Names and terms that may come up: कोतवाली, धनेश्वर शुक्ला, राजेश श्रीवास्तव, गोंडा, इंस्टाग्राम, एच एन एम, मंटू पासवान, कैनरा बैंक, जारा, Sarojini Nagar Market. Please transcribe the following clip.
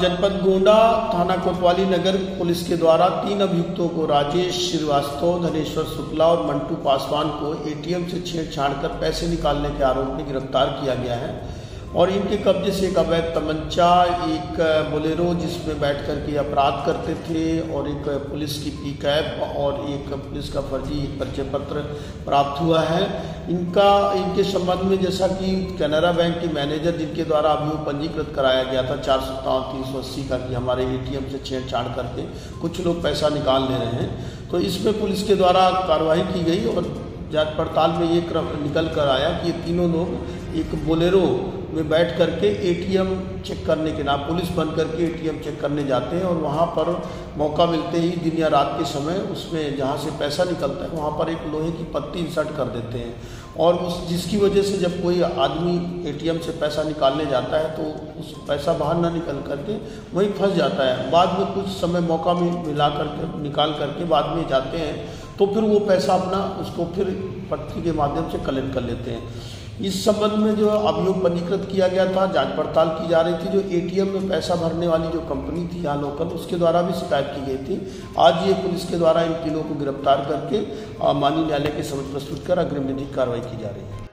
जनपद गोंडा थाना कोतवाली नगर पुलिस के द्वारा 3 अभियुक्तों को राजेश श्रीवास्तव, धनेश्वर शुक्ला और मंटू पासवान को एटीएम से छेड़छाड़ कर पैसे निकालने के आरोप में गिरफ्तार किया गया है और इनके कब्जे से एक अवैध तमंचा, एक बोलेरो जिसमें बैठकर के अपराध करते थे और एक पुलिस की पिकअप और एक पुलिस का फर्जी परिचय पत्र प्राप्त हुआ है। इनके संबंध में जैसा कि कैनरा बैंक के मैनेजर जिनके द्वारा अभियोग पंजीकृत कराया गया था 457/380 का कि हमारे एटीएम से छेड़छाड़ करके कुछ लोग पैसा निकाल ले रहे हैं, तो इसमें पुलिस के द्वारा कार्रवाई की गई और जांच पड़ताल में ये क्रम निकल कर आया कि ये तीनों लोग एक बोलेरो में बैठ करके एटीएम चेक करने के नाम पुलिस बन करके एटीएम चेक करने जाते हैं और वहाँ पर मौका मिलते ही दिन या रात के समय उसमें जहाँ से पैसा निकलता है वहाँ पर एक लोहे की पत्ती इंसर्ट कर देते हैं और उस जिसकी वजह से जब कोई आदमी एटीएम से पैसा निकालने जाता है तो उस पैसा बाहर ना निकल करके वहीं फंस जाता है। बाद में कुछ समय मौका मिला करके निकाल करके बाद में जाते हैं तो फिर वो पैसा अपना उसको फिर पट्टी के माध्यम से कलेक्ट कर लेते हैं। इस संबंध में जो अभियोग पंजीकृत किया गया था, जांच पड़ताल की जा रही थी। जो एटीएम में पैसा भरने वाली जो कंपनी थी यहाँ लोकल, उसके द्वारा भी शिकायत की गई थी। आज ये पुलिस के द्वारा इन तीनों को गिरफ्तार करके माननीय न्यायालय के समक्ष प्रस्तुत कर अग्रिम न्यायिक कार्रवाई की जा रही है।